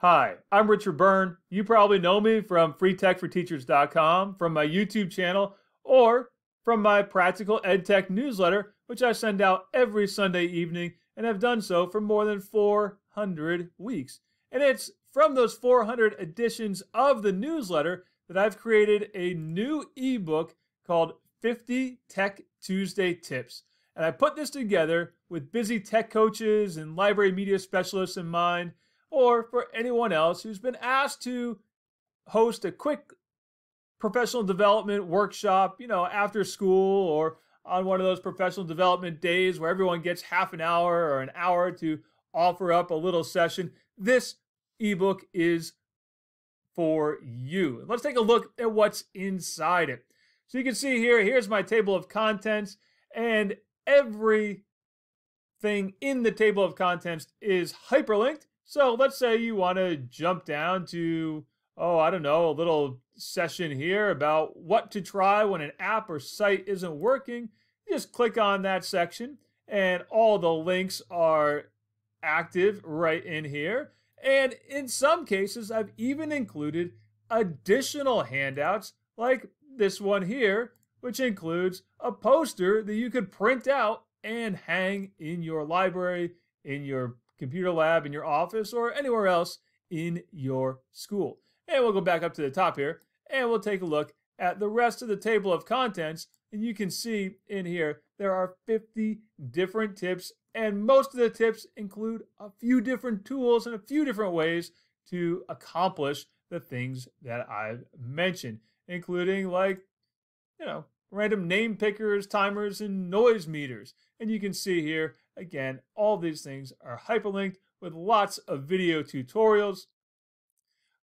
Hi, I'm Richard Byrne. You probably know me from freetechforteachers.com, from my YouTube channel, or from my Practical Ed Tech Newsletter, which I send out every Sunday evening and have done so for more than 400 weeks. And it's from those 400 editions of the newsletter that I've created a new ebook called 50 Tech Tuesday Tips. And I put this together with busy tech coaches and library media specialists in mind, or for anyone else who's been asked to host a quick professional development workshop, you know, after school or on one of those professional development days where everyone gets half an hour or an hour to offer up a little session. This ebook is for you. Let's take a look at what's inside it. So you can see here, here's my table of contents, and everything in the table of contents is hyperlinked. So let's say you want to jump down to, oh, I don't know, a little session here about what to try when an app or site isn't working. You just click on that section and all the links are active right in here. And in some cases, I've even included additional handouts like this one here, which includes a poster that you could print out and hang in your library, in your computer lab, in your office, or anywhere else in your school. And we'll go back up to the top here, and we'll take a look at the rest of the table of contents. And you can see in here, there are 50 different tips, and most of the tips include a few different tools and a few different ways to accomplish the things that I've mentioned, including, like, you know, random name pickers, timers, and noise meters. And you can see here, again, all these things are hyperlinked with lots of video tutorials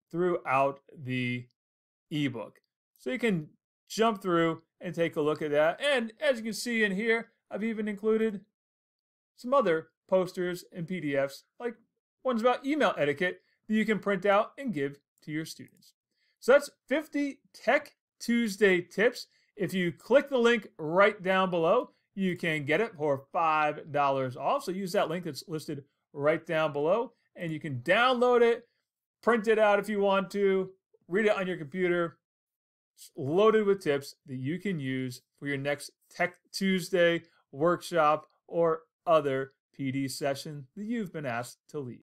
throughout the ebook. So you can jump through and take a look at that. And as you can see in here, I've even included some other posters and PDFs, like ones about email etiquette that you can print out and give to your students. So that's 50 Tech Tuesday Tips. If you click the link right down below, you can get it for $5 off. So use that link that's listed right down below, and you can download it, print it out if you want to, read it on your computer. It's loaded with tips that you can use for your next Tech Tuesday workshop or other PD session that you've been asked to lead.